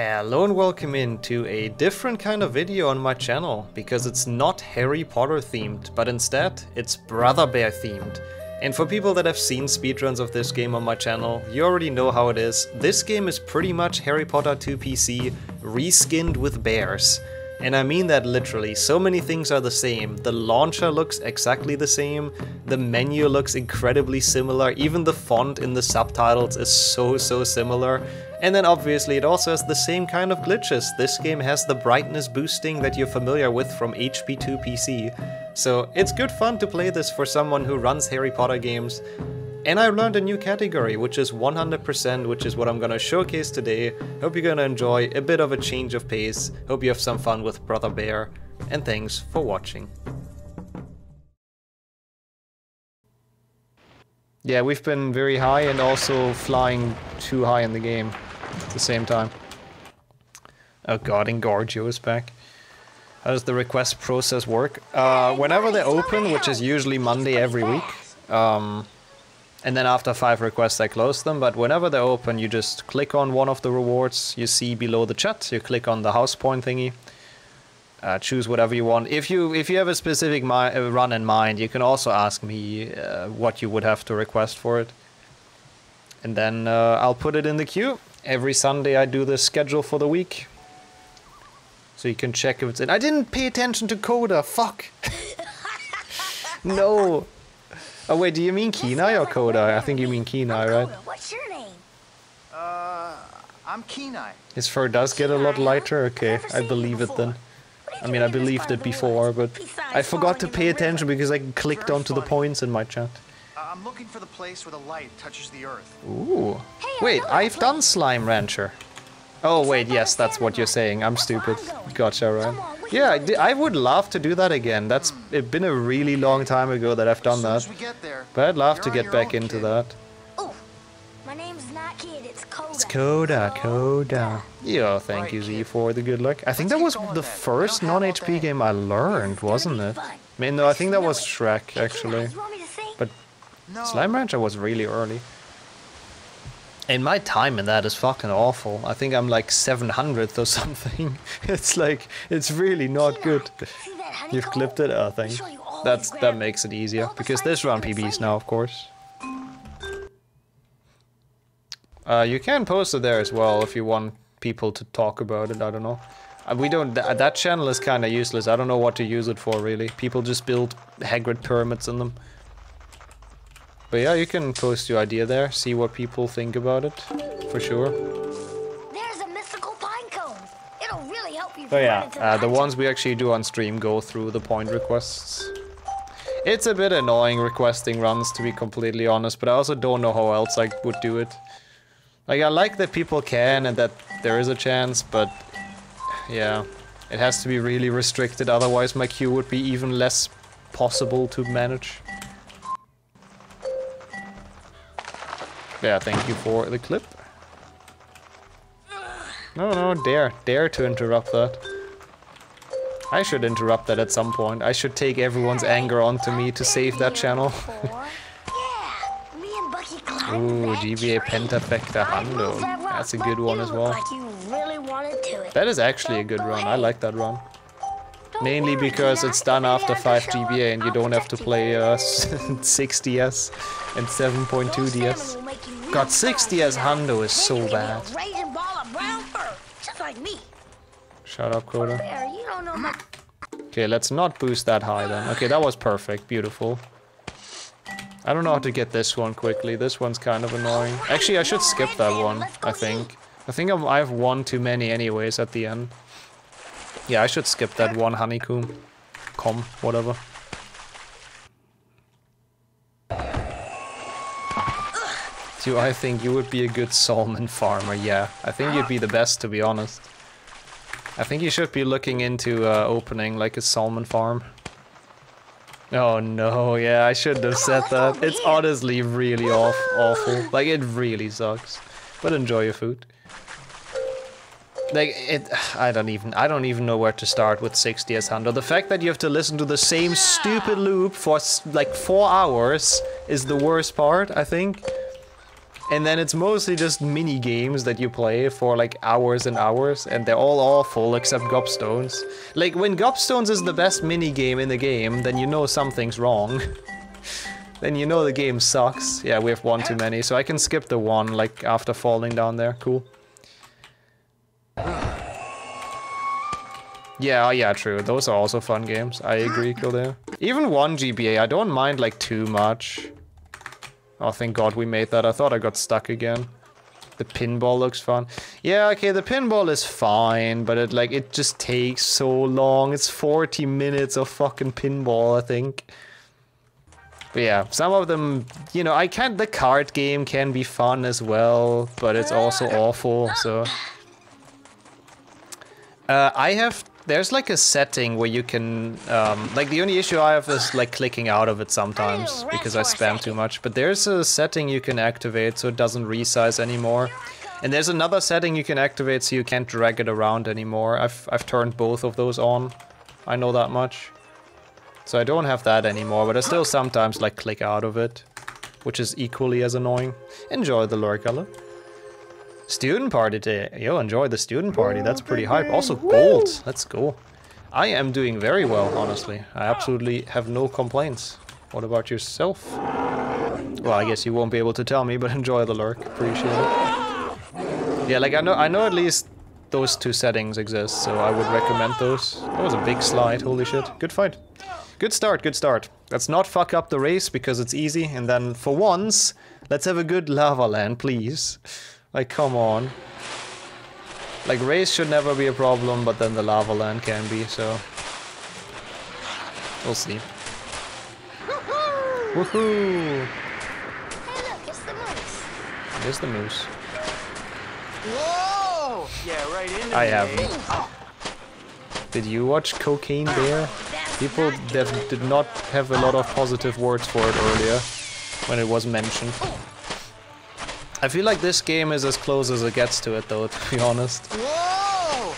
Hello and welcome into a different kind of video on my channel, because it's not Harry Potter themed, but instead it's Brother Bear themed. And for people that have seen speedruns of this game on my channel, you already know how it is. This game is pretty much Harry Potter 2 PC reskinned with bears. And I mean that literally. So many things are the same. The launcher looks exactly the same, the menu looks incredibly similar, even the font in the subtitles is so similar. And then obviously it also has the same kind of glitches. This game has the brightness boosting that you're familiar with from HP2 PC. So it's good fun to play this for someone who runs Harry Potter games. And I learned a new category, which is 100%, which is what I'm gonna showcase today. Hope you're gonna enjoy a bit of a change of pace. Hope you have some fun with Brother Bear, and thanks for watching. Yeah, we've been very high and also flying too high in the game at the same time. Oh god, Engorgio is back. How does the request process work? Whenever they open, which is usually Monday every week, and then after 5 requests I close them, but whenever they're open you just click on one of the rewards you see below the chat, you click on the house point thingy, choose whatever you want. If you have a specific run in mind, you can also ask me what you would have to request for it. And then I'll put it in the queue. Every Sunday I do the schedule for the week. So you can check if it's in. I didn't pay attention to Coda, fuck! No! Oh wait, do you mean Kenai or Coda? I think you mean Kenai, right? What's your name? I'm Kenai. His fur does get a lot lighter? Okay, I believe it then. I mean, I believed it before, but I forgot to pay attention because I clicked onto the points in my chat. I'm looking for the place where the light touches the earth. Ooh. Wait, I've done Slime Rancher. Oh wait, yes, that's what you're saying. I'm stupid. Gotcha, right? Yeah, I would love to do that again. That's it's been a really long time ago that I've done that. But I'd love to get back into that. Oh, my name's not Kid, it's Coda. It's Coda, Coda. Yeah, thank you Z for the good luck. I think that was the first non-HP game I learned, wasn't it? I mean, no, I think that was Shrek actually. But Slime Rancher was really early. And my time in that is fucking awful. I think I'm like 700th or something. It's like, it's really not good. You've clipped it? Oh, thanks. That makes it easier. Because there's round PBs now, of course. You can post it there as well if you want people to talk about it, I don't know. We don't, that channel is kind of useless. I don't know what to use it for, really. People just build Hagrid pyramids in them. But yeah, you can post your idea there, see what people think about it, for sure. There's a mystical pine cone. It'll really help you. Oh yeah, the ones we actually do on stream go through the point requests. It's a bit annoying requesting runs, to be completely honest, but I also don't know how else I would do it. Like, I like that people can and that there is a chance, but yeah, it has to be really restricted, otherwise my queue would be even less possible to manage. Yeah, thank you for the clip. No, dare to interrupt that. I should interrupt that at some point. I should take everyone's anger onto me to save that channel. Ooh, GBA Pentafecta Handel. That's a good one as well. That is actually a good run. I like that run. Mainly because it's done after 5 GBA and you don't have to play 6DS and 7.2DS. God, 6DS Hundo is so bad. Shut up, Coda. Okay, let's not boost that high then. Okay, that was perfect. Beautiful. I don't know how to get this one quickly. This one's kind of annoying. Actually, I should skip that one, I think. I have one too many anyways at the end. Yeah, I should skip that one honeycomb. Whatever. Do I think you would be a good salmon farmer? Yeah, I think you'd be the best, to be honest. I think you should be looking into opening like a salmon farm. Oh no, yeah, I shouldn't have said that. It's honestly really awful. Like, it really sucks. But enjoy your food. Like, I don't even know where to start with 6DS Hundo. The fact that you have to listen to the same stupid loop for like 4 hours is the worst part, I think. And then it's mostly just mini games that you play for like hours and hours, and they're all awful except Gobstones. Like, when Gobstones is the best mini game in the game, then you know something's wrong. Then you know the game sucks. Yeah, we have one too many, so I can skip the one, like, after falling down there. Cool. Yeah, yeah, true. Those are also fun games. I agree, Kildare. Even 1 GBA, I don't mind, like, too much. Oh, thank God we made that. I thought I got stuck again. The pinball looks fun. Yeah, okay, the pinball is fine, but it, like, it just takes so long. It's 40 minutes of fucking pinball, I think. But yeah, some of them, you know, the card game can be fun as well, but it's also awful, so. There's like a setting where you can, like, the only issue I have is like clicking out of it sometimes because I spam too much, but there's a setting you can activate so it doesn't resize anymore. And there's another setting you can activate so you can't drag it around anymore. I've turned both of those on. I know that much. So I don't have that anymore, but I still sometimes like click out of it, which is equally as annoying. Enjoy the lore color. Student party day. Yo, enjoy the student party. That's pretty hype. Also gold. Let's go. I am doing very well, honestly. I absolutely have no complaints. What about yourself? Well, I guess you won't be able to tell me, but enjoy the lurk. Appreciate it. Yeah, like, I know at least those two settings exist, so I would recommend those. That was a big slide. Holy shit. Good fight. Good start, good start. Let's not fuck up the race because it's easy, and then for once, let's have a good lava land, please. Like, come on. Like, race should never be a problem, but then the lava land can be, so... We'll see. Woohoo! Hey look, it's the moose. It is the moose. Whoa! Yeah, right in there. I haven't. Did you watch Cocaine Bear? People did not have a lot of positive words for it earlier, when it was mentioned. I feel like this game is as close as it gets to it, though, to be honest. Whoa!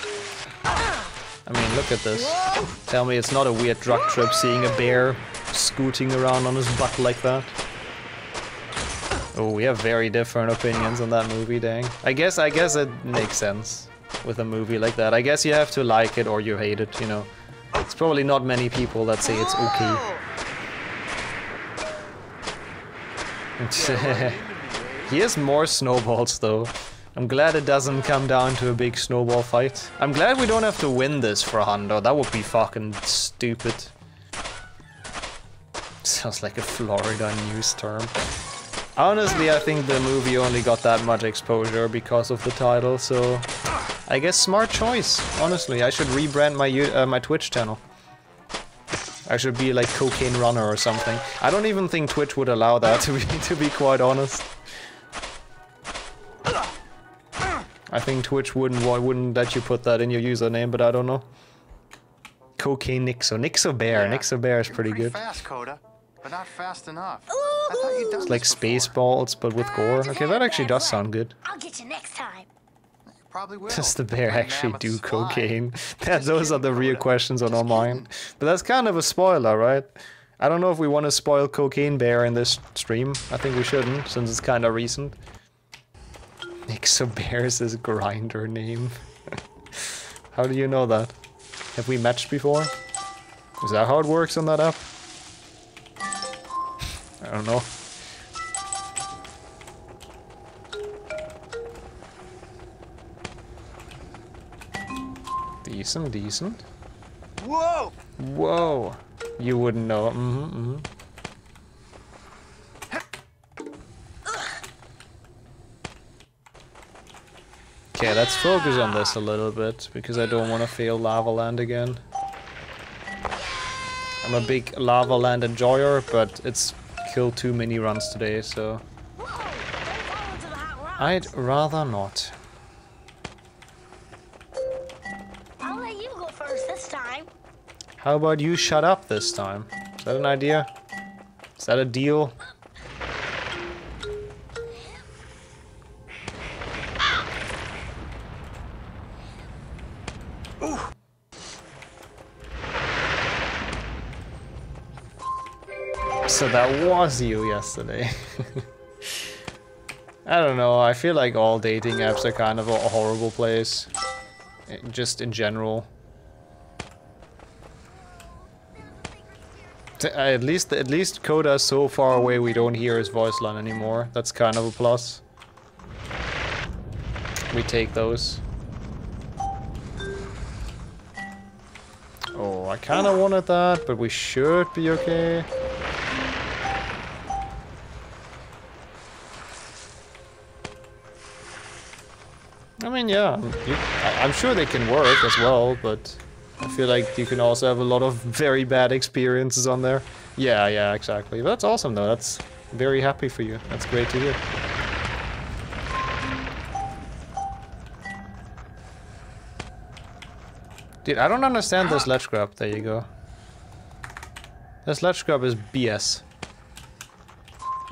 I mean, look at this. Whoa! Tell me it's not a weird drug trip seeing a bear scooting around on his butt like that. Oh, we have very different opinions on that movie, dang. I guess it makes sense with a movie like that. I guess you have to like it or you hate it, you know. It's probably not many people that say it's okay. Here's more snowballs, though. I'm glad it doesn't come down to a big snowball fight. I'm glad we don't have to win this for Hundo. That would be fucking stupid. Sounds like a Florida news term. Honestly, I think the movie only got that much exposure because of the title, so... I guess smart choice, honestly. I should rebrand my Twitch channel. I should be like Cocaine Runner or something. I don't even think Twitch would allow that, to be quite honest. I think Twitch wouldn't let you put that in your username, but I don't know. Cocaine Nixxo. Nixxo Bear. Yeah, Nixxo Bear is pretty good. Fast, Coda, but not fast enough. I thought you'd done it's like Spaceballs, but with gore. Okay, that actually does sound good. I'll get you next time. Probably will. Does the bear actually do cocaine? Those are the real questions on our mind. But that's kind of a spoiler, right? I don't know if we want to spoil Cocaine Bear in this stream. I think we shouldn't, since it's kind of recent. Nixxo Bear is his grinder name. How do you know that? Have we matched before? Is that how it works on that app? I don't know. Decent, decent. Whoa! Whoa! You wouldn't know. Mm-hmm, mm-hmm. Okay, let's focus on this a little bit, because I don't want to fail Lava Land again. I'm a big Lava Land enjoyer, but it's killed too many runs today, so... I'd rather not. I'll let you go first this time. How about you shut up this time? Is that an idea? Is that a deal? So that was you yesterday. I don't know, I feel like all dating apps are kind of a horrible place. Just in general. At least Coda's so far away we don't hear his voice line anymore. That's kind of a plus. We take those. Oh, I kind of wanted that, but we should be okay. I mean, yeah, I'm sure they can work as well, but I feel like you can also have a lot of very bad experiences on there. Yeah, yeah, exactly. That's awesome, though. That's very happy for you. That's great to hear. Dude, I don't understand this ledge grab. There you go. This ledge grab is BS.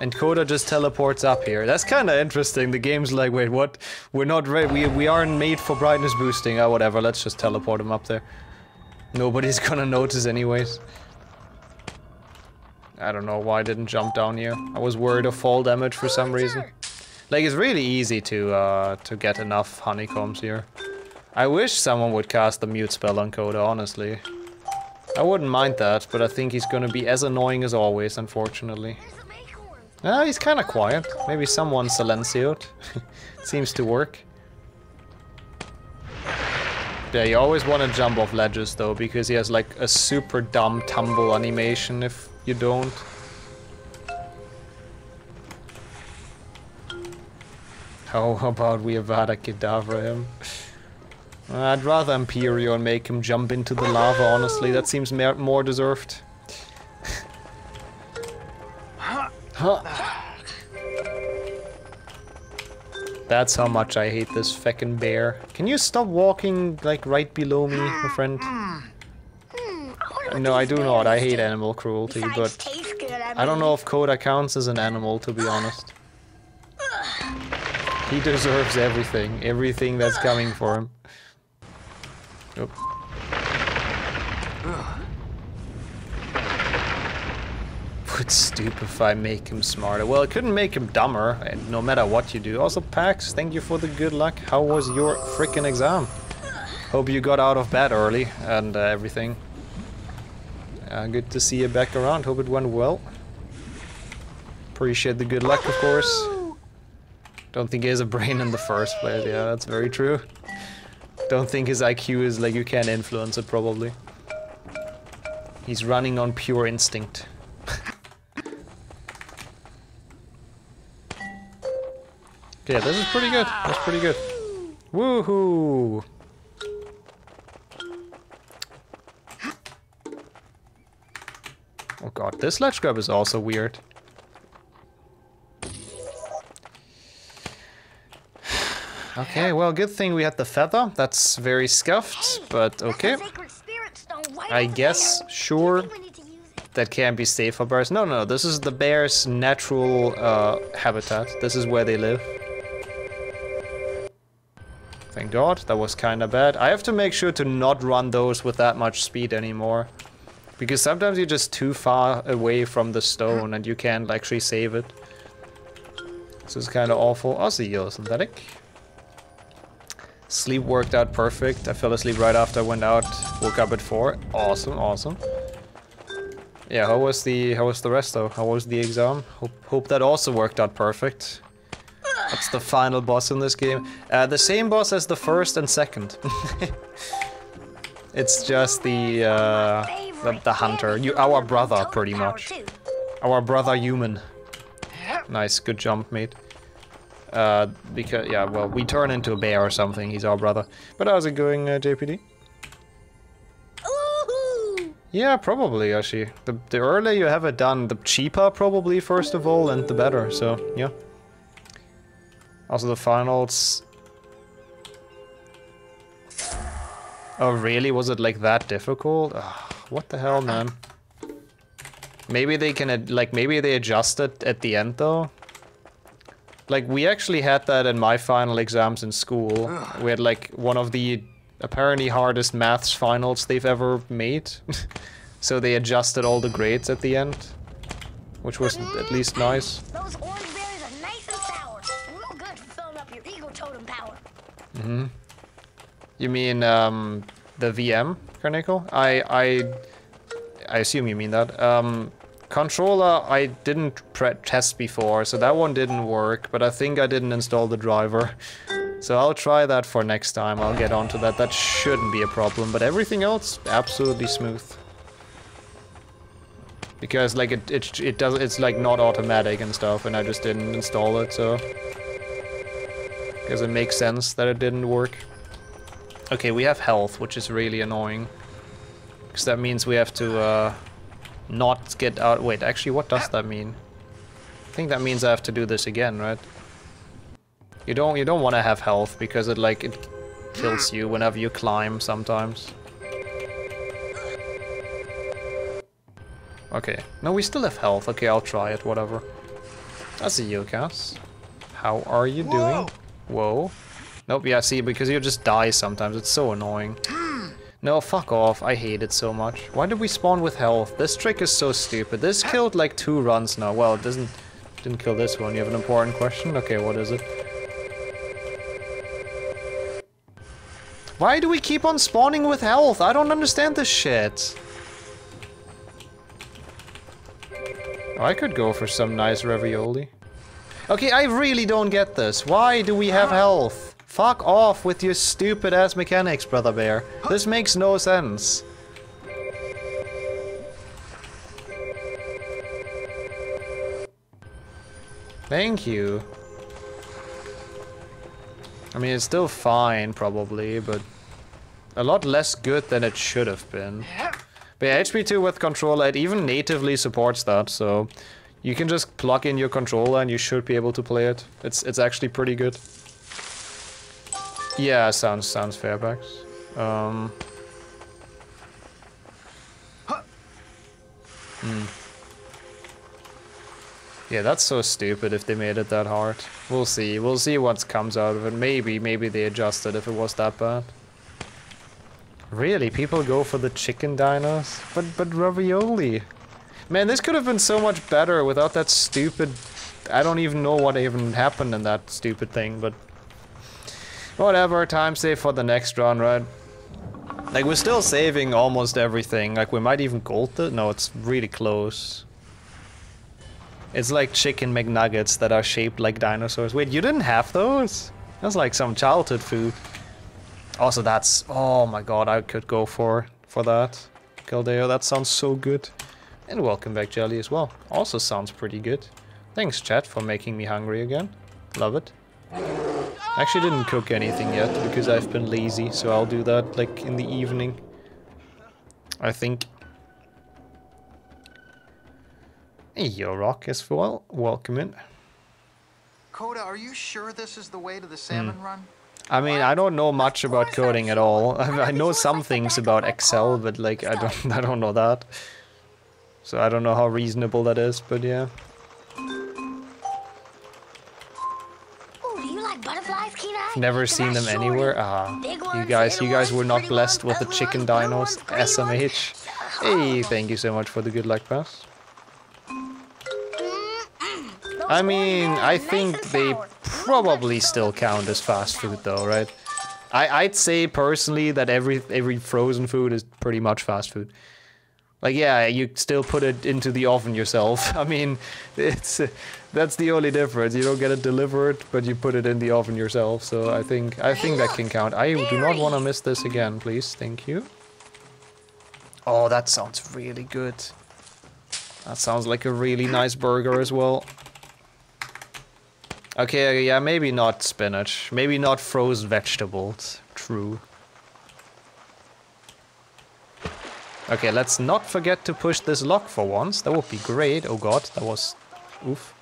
And Coda just teleports up here. That's kind of interesting. The game's like, wait, what? We're not ready. We aren't made for brightness boosting. Oh, whatever. Let's just teleport him up there. Nobody's gonna notice anyways. I don't know why I didn't jump down here. I was worried of fall damage for some reason. Like, it's really easy to get enough honeycombs here. I wish someone would cast the mute spell on Coda, honestly. I wouldn't mind that, but I think he's gonna be as annoying as always, unfortunately. Ah, he's kind of quiet. Maybe someone silencioed. Seems to work. Yeah, you always want to jump off ledges though, because he has like a super dumb tumble animation if you don't. How about we Avada Kedavra him? I'd rather Imperio and make him jump into the lava, honestly. That seems more deserved. Huh. That's how much I hate this feckin' bear. Can you stop walking, like, right below me, my friend? No, I do not. I hate animal cruelty, but I don't know if Coda counts as an animal, to be honest. He deserves everything. Everything that's coming for him. Oh. Would stupefy make him smarter? Well, it couldn't make him dumber, and no matter what you do. Also, Pax, thank you for the good luck. How was your frickin' exam? Hope you got out of bed early and everything. Good to see you back around. Hope it went well. Appreciate the good luck, of course. Don't think he has a brain in the first place. Yeah, that's very true. Don't think his IQ is like you can't influence it, probably. He's running on pure instinct. Yeah, this is pretty good. That's pretty good. Woohoo! Oh god, this ledge grab is also weird. Okay, well, good thing we had the feather. That's very scuffed, but okay. I guess, sure. That can be safe for bears. No, no, this is the bear's natural habitat. This is where they live. Thank God, that was kind of bad. I have to make sure to not run those with that much speed anymore. Because sometimes you're just too far away from the stone and you can't actually save it. So it's kind of awful. Aussie, you're synthetic. Sleep worked out perfect. I fell asleep right after I went out. Woke up at 4. Awesome, awesome. Yeah, how was the rest though? How was the exam? Hope that also worked out perfect. That's the final boss in this game. The same boss as the first and second. It's just the hunter. Our brother, pretty much. Our brother human. Nice, good jump, mate. Because, yeah, well, we turn into a bear or something. He's our brother. But how's it going, JPD? Yeah, probably, Yoshi. The earlier you have it done, the cheaper, probably, first of all, and the better, so, yeah. Also, the finals... Oh, really? Was it, like, that difficult? Ugh, what the hell, man? Maybe they can, like, maybe they adjust it at the end, though? Like, we actually had that in my final exams in school. We had, like, one of the... apparently hardest maths finals they've ever made. So they adjusted all the grades at the end, which was at least nice. Those orange berries are nice and sour. Real your eagle totem power. Mm-hmm. You mean the VM, Carnico? I assume you mean that. Controller I didn't test before, so that one didn't work, but I think I didn't install the driver. So I'll try that for next time, I'll get onto that. That shouldn't be a problem, but everything else, absolutely smooth. Because like it does, it's like not automatic and stuff, and I just didn't install it, so... Because it makes sense that it didn't work. Okay, we have health, which is really annoying. Because that means we have to not get out... Wait, actually, what does that mean? I think that means I have to do this again, right? You don't want to have health, because it kills you whenever you climb sometimes. Okay. No, we still have health. Okay, I'll try it, whatever. I see you, Cass. How are you doing? Whoa. Nope, yeah, see, because you just die sometimes. It's so annoying. No, fuck off. I hate it so much. Why did we spawn with health? This trick is so stupid. This killed like 2 runs now. Well, it didn't kill this one. You have an important question? Okay, what is it? Why do we keep on spawning with health? I don't understand this shit. I could go for some nice ravioli. Okay, I really don't get this. Why do we have health? Fuck off with your stupid ass mechanics, Brother Bear. This makes no sense. Thank you. I mean, it's still fine, probably, but... a lot less good than it should have been. But yeah, HP2 with controller, it even natively supports that, so... you can just plug in your controller and you should be able to play it. It's actually pretty good. Yeah, sounds fair, Bax. Yeah, that's so stupid if they made it that hard. We'll see what comes out of it. Maybe they adjusted if it was that bad. Really, people go for the chicken diners? But ravioli. Man, this could have been so much better without that stupid... I don't even know what even happened in that stupid thing, but... whatever, time save for the next run, right? Like, we're still saving almost everything. Like, we might even gold it? No, it's really close. It's like chicken McNuggets that are shaped like dinosaurs. Wait, you didn't have those? That's like some childhood food. Also, that's... oh my god, I could go for that. Kildeo, that sounds so good. And welcome back, Jelly, as well. Also sounds pretty good. Thanks, chat, for making me hungry again. Love it. I actually didn't cook anything yet, because I've been lazy, so I'll do that, like, in the evening. I think. Yo, Rock, as well. Welcome in. Coda, are you sure this is the way to the salmon run? I mean, I don't know much about coding at all. I know some things about Excel, but, like, I don't know that. So I don't know how reasonable that is, but yeah. Ooh, do you like butterflies, Keenai? Never seen them anywhere. Ah, you guys were not blessed with the chicken dinos, SMH. Hey, thank you so much for the good luck pass. I mean, I think they probably still count as fast food though, right? I'd say personally that every frozen food is pretty much fast food. Like, yeah, you still put it into the oven yourself. I mean, that's the only difference. You don't get it delivered, but you put it in the oven yourself. So I think that can count. I do not want to miss this again, please. Thank you. Oh, that sounds really good. That sounds like a really nice burger as well. Okay, yeah, maybe not spinach. Maybe not frozen vegetables. True. Okay, let's not forget to push this lock for once. That would be great. Oh god, that was... oof.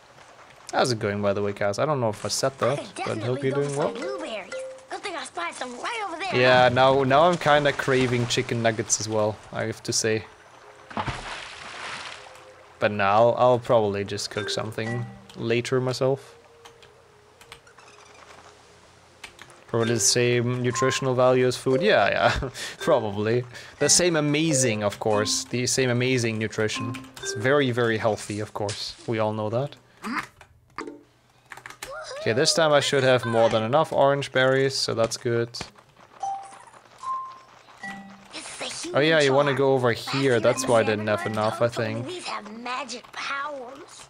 How's it going, by the way, guys? I don't know if I said that, but hope you're doing well. Good thing I spied some right over there. Yeah, now I'm kinda craving chicken nuggets as well, I have to say. But now, I'll probably just cook something later myself. Probably the same nutritional value as food. Yeah, probably. The same amazing, of course. The same amazing nutrition. It's very, very healthy, of course. We all know that. Okay, this time I should have more than enough orange berries, so that's good. Oh yeah, you want to go over here, that's why I didn't have enough, I think. These have magic powers.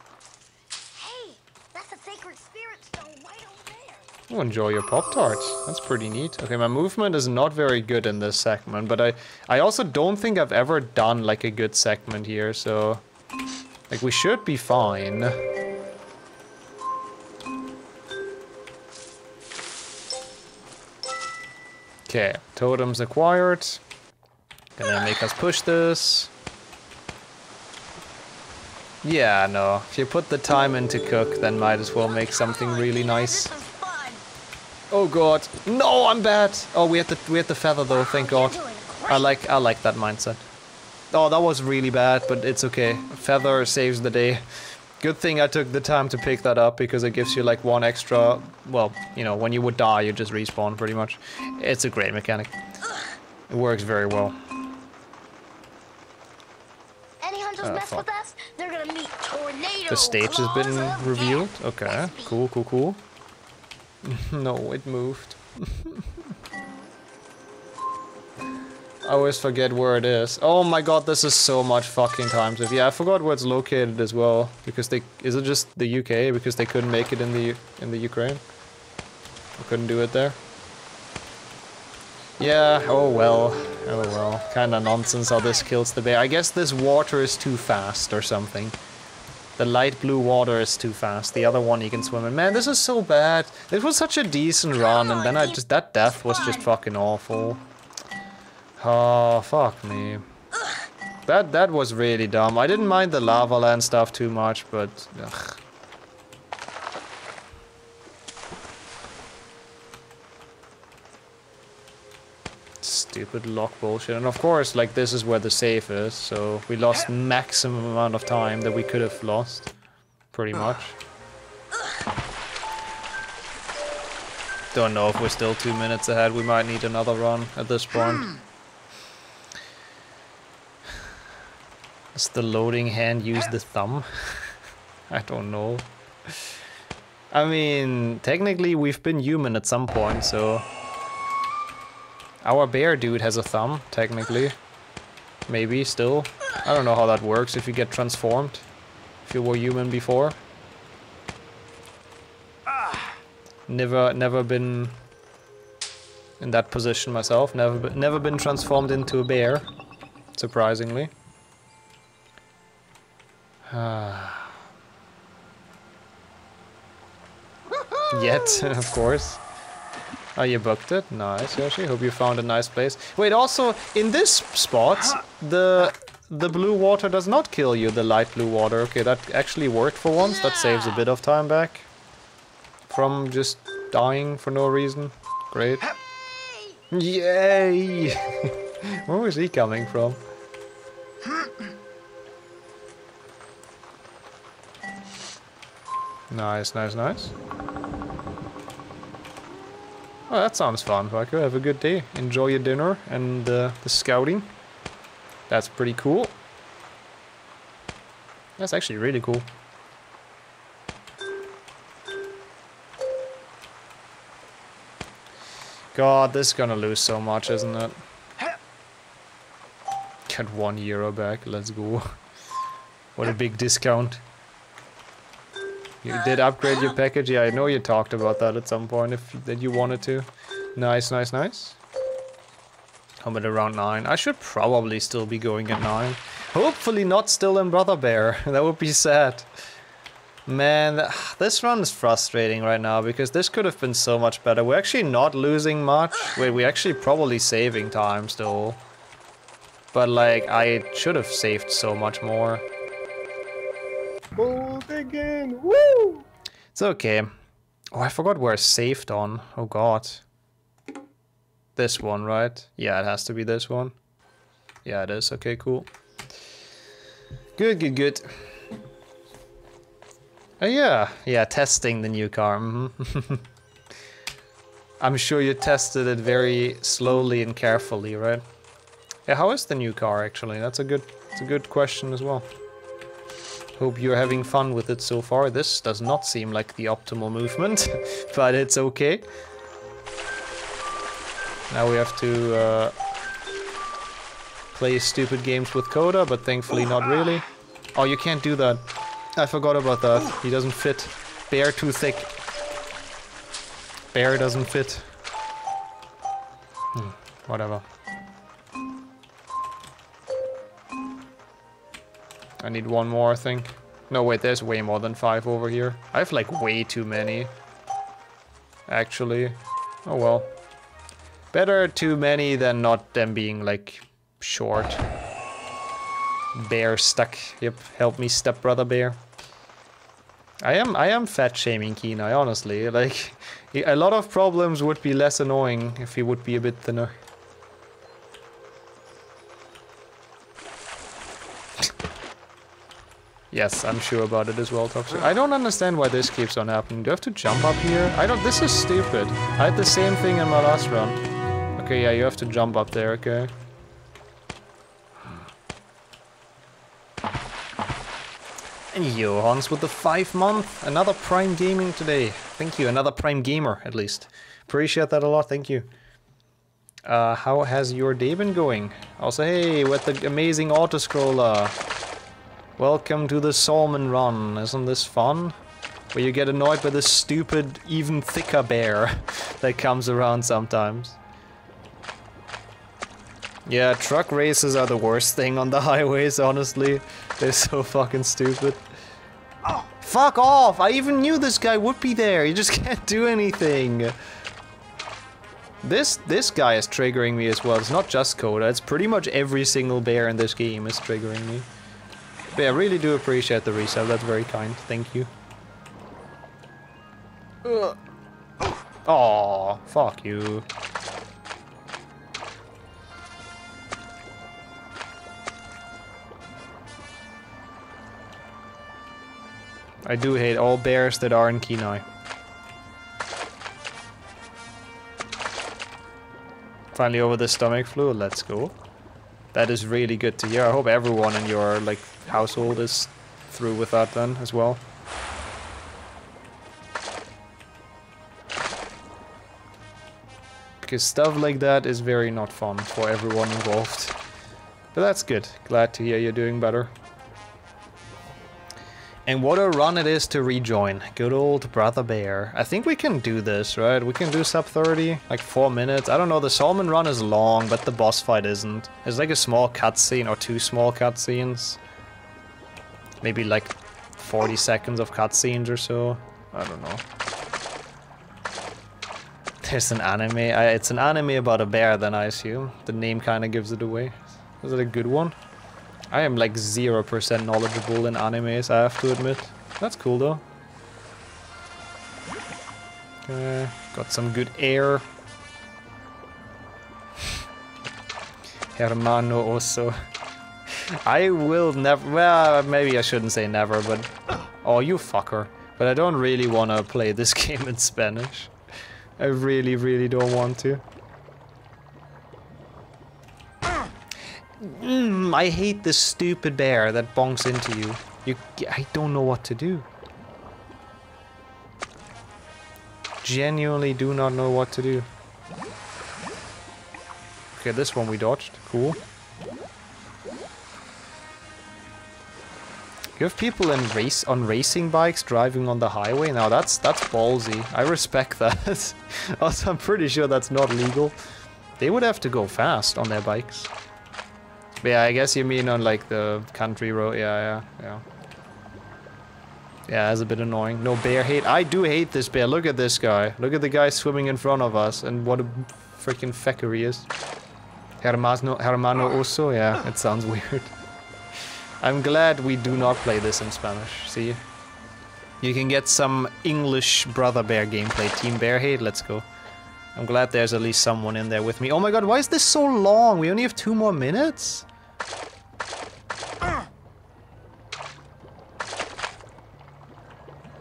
Hey, that's a sacred spirit stone right over there. Oh, enjoy your Pop-Tarts. That's pretty neat. Okay, my movement is not very good in this segment, but I also don't think I've ever done like a good segment here, so like we should be fine. Okay, totems acquired. Gonna make us push this. Yeah, no. If you put the time into cook, then might as well make something really nice. Oh god. No, I'm bad. Oh, we had the feather though, thank god. I like that mindset. Oh, that was really bad, but it's okay. Feather saves the day. Good thing I took the time to pick that up, because it gives you like one extra, well, you know, when you would die, you just respawn pretty much. It's a great mechanic. It works very well. Mess with us, they're gonna meet tornado. The stage has been revealed. Okay, cool, cool, cool. No, it moved. I always forget where it is. Oh my god, this is so much fucking time. Yeah, I forgot where it's located as well, because is it just the UK? Because they couldn't make it in the Ukraine. I couldn't do it there. Yeah, oh well, oh well. Kinda nonsense how this kills the bear. I guess this water is too fast or something. The light blue water is too fast. The other one you can swim in. Man, this is so bad. It was such a decent run, and then that death was just fucking awful. Oh, fuck me. That was really dumb. I didn't mind the lava land stuff too much, but ugh. Stupid lock bullshit. And of course, like, this is where the safe is, so we lost maximum amount of time that we could have lost, pretty much. Don't know if we're still 2 minutes ahead. We might need another run at this point. Does the loading hand use the thumb? I don't know. I mean, technically we've been human at some point, so our bear dude has a thumb, technically. Maybe, still. I don't know how that works if you get transformed. If you were human before. Never been in that position myself. Never been transformed into a bear. Surprisingly. Yet, of course. Oh, you booked it? Nice, Yoshi. Hope you found a nice place. Wait, also, in this spot, the blue water does not kill you, the light blue water. Okay, that actually worked for once. That saves a bit of time back from just dying for no reason. Great. Yay! Where was he coming from? Nice, nice, nice. Oh, that sounds fun, Paco. Have a good day. Enjoy your dinner and the scouting. That's pretty cool. That's actually really cool. God, this is gonna lose so much, isn't it? Got €1 back. Let's go. What a big discount. You did upgrade your package? Yeah, I know you talked about that at some point, if that you wanted to. Nice, nice, nice. I'm at around 9. I should probably still be going at 9. Hopefully not still in Brother Bear. That would be sad. Man, this run is frustrating right now, because this could have been so much better. We're actually not losing much. Wait, we're actually probably saving time still. But, like, I should have saved so much more. Bold again, woo! It's okay. Oh, I forgot where I saved on. Oh god. This one, right? Yeah, it has to be this one. Yeah, it is. Okay, cool. Good, good, good. Oh yeah, yeah, testing the new car. Mm-hmm. I'm sure you tested it very slowly and carefully, right? Yeah, how is the new car actually? That's a good question as well. Hope you're having fun with it so far. This does not seem like the optimal movement, but it's okay. Now we have to play stupid games with Coda, but thankfully not really. Oh, you can't do that. I forgot about that. He doesn't fit. Bear too thick. Bear doesn't fit. Whatever. I need one more, I think. No, wait, there's way more than 5 over here. I have, like, way too many. Actually. Oh, well. Better too many than not them being, like, short. Bear stuck. Yep, help me, stepbrother Bear. I am fat-shaming Kenai, honestly. Like, a lot of problems would be less annoying if he would be a bit thinner. Yes, I'm sure about it as well, Toxic. I don't understand why this keeps on happening. Do I have to jump up here? I don't... This is stupid. I had the same thing in my last round. Okay, yeah, you have to jump up there, okay? And yo, Hans with the 5-month. Another Prime Gaming today. Thank you, another Prime Gamer, at least. Appreciate that a lot, thank you. How has your day been going? Also, hey, with the amazing auto-scroller. Welcome to the Salmon Run. Isn't this fun? Where you get annoyed by this stupid, even thicker bear that comes around sometimes. Yeah, truck races are the worst thing on the highways, honestly. They're so fucking stupid. Oh, fuck off! I even knew this guy would be there! You just can't do anything! This guy is triggering me as well. It's not just Coda. It's pretty much every single bear in this game is triggering me. But yeah, I really do appreciate the resale, that's very kind, thank you. Aww, fuck you. I do hate all bears that are in Kenai. Finally over the stomach flu, let's go. That is really good to hear. I hope everyone in your, like, household is through with that then, as well. Because stuff like that is very not fun for everyone involved. But that's good. Glad to hear you're doing better. And what a run it is to rejoin. Good old Brother Bear. I think we can do this, right? We can do sub 30, like 4 minutes. I don't know, the Salmon Run is long, but the boss fight isn't. It's like a small cutscene or 2 small cutscenes. Maybe like 40 seconds of cutscenes or so. I don't know. There's an anime. It's an anime about a bear then, I assume. The name kind of gives it away. Is it a good one? I am like 0% knowledgeable in animes, I have to admit. That's cool though. Got some good air. Hermano Oso. I will never... Well, maybe I shouldn't say never, but... Oh, you fucker. But I don't really want to play this game in Spanish. I really, really don't want to. I hate this stupid bear that bonks into you. I don't know what to do. Genuinely do not know what to do. Okay, this one we dodged. Cool. You have people on racing bikes driving on the highway? Now that's ballsy. I respect that. Also, I'm pretty sure that's not legal. They would have to go fast on their bikes. But yeah, I guess you mean on like the country road. Yeah. Yeah, that's a bit annoying. No bear hate. I do hate this bear. Look at this guy. Look at the guy swimming in front of us and what a freaking fecker he is. Hermano Oso? Yeah, it sounds weird. I'm glad we do not play this in Spanish, see? You can get some English Brother Bear gameplay. Team Bear hate, let's go. I'm glad there's at least someone in there with me. Oh my god, why is this so long? We only have 2 more minutes?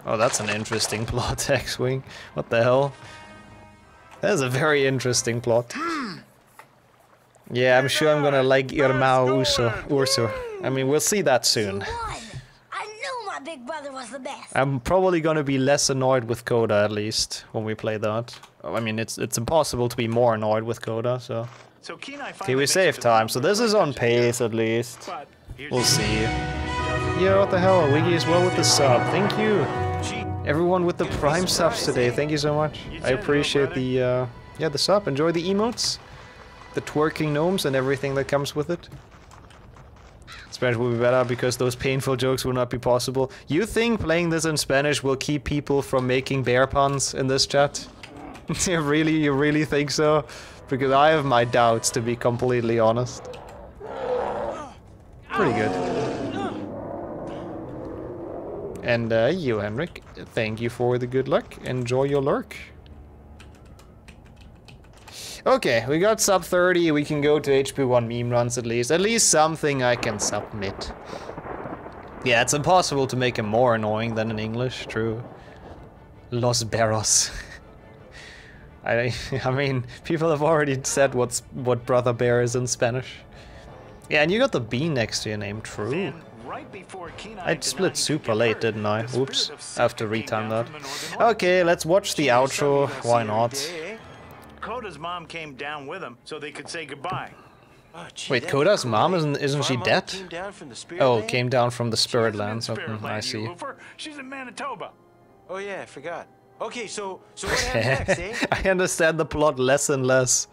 Oh, that's an interesting plot, X-Wing. What the hell? That is a very interesting plot. Yeah, I'm sure I'm gonna like Irmão Urso. I mean, we'll see that soon. Big Brother was the best. I'm probably gonna be less annoyed with Coda, at least, when we play that. I mean, it's impossible to be more annoyed with Coda, so... Okay, we save time, so this is on pace, at least. We'll see. Yo, what the hell, Wiggy as well with the sub, thank you! Everyone with the prime subs today, thank you so much. I appreciate the, yeah, the sub. Enjoy the emotes, the twerking gnomes, and everything that comes with it. Spanish will be better because those painful jokes will not be possible. You think playing this in Spanish will keep people from making bear puns in this chat? You really think so? Because I have my doubts, to be completely honest. Pretty good. And you, Henrik, thank you for the good luck. Enjoy your lurk. Okay, we got sub 30, we can go to HP1 meme runs at least. At least something I can submit. Yeah, it's impossible to make him more annoying than in English, true. Los Berros. I mean, people have already said what Brother Bear is in Spanish. Yeah, and you got the B next to your name, true. I split super late, didn't I? Oops, I have to retime that. Okay, let's watch the outro, why not? Coda's mom came down with him so they could say goodbye. Wait, Coda's mom isn't she dead? Oh, came down from the spirit lands. I see. She's in Manitoba. Oh yeah, I forgot. Okay, so what happens next, eh? I understand the plot less and less.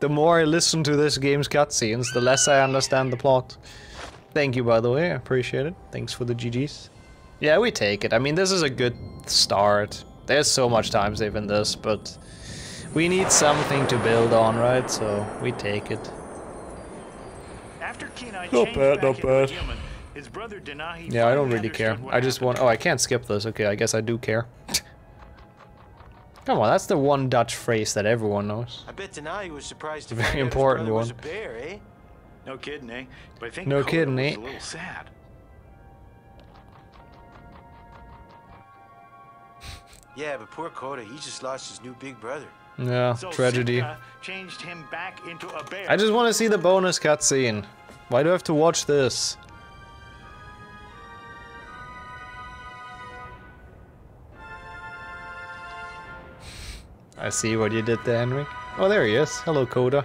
The more I listen to this game's cutscenes, the less I understand the plot. Thank you, by the way. I appreciate it. Thanks for the GGs. Yeah, we take it. I mean, this is a good start. There's so much time save in this, but we need something to build on, right? So we take it. After Kenai not bad, not bad. Human, his brother Denahi I don't really care. I just want... Oh, I can't skip this. Okay, I guess I do care. Come on, that's the one Dutch phrase that everyone knows. I bet Denahi was surprised to find very important one. Was a bear, eh? No kidding, eh? But I think no kidding, eh? A little sad. Yeah, but poor Coda, he just lost his new big brother. Yeah, so tragedy. Changed him back into a bear. I just want to see the bonus cutscene. Why do I have to watch this? I see what you did there, Henry. Oh, there he is. Hello, Coda.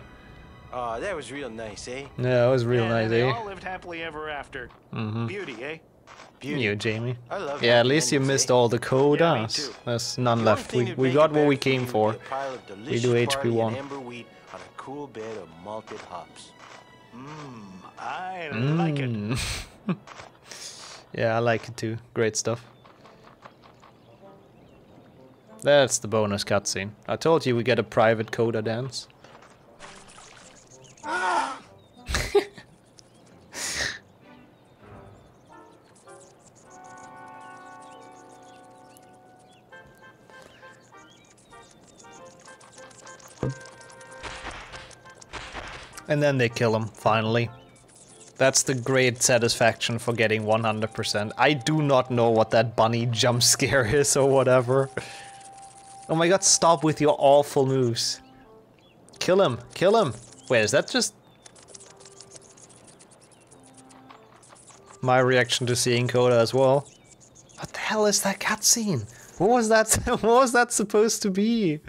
Oh, that was real nice, eh? Yeah, that was real nice, eh? All lived happily ever after. Mm-hmm. Beauty, eh? Beauty. You, Jamie. I love at least you missed all the Codas. Yeah, there's none left. We got what we came for. We do HP1. On a cool bed of malted hops. I like it. Yeah, I like it too. Great stuff. That's the bonus cutscene. I told you we get a private Coda dance. And then they kill him, finally. That's the great satisfaction for getting 100%. I do not know what that bunny jump scare is or whatever. Oh my god, stop with your awful moves. Kill him, kill him. Wait, is that just... my reaction to seeing Coda as well? What the hell is that cutscene? What was that supposed to be?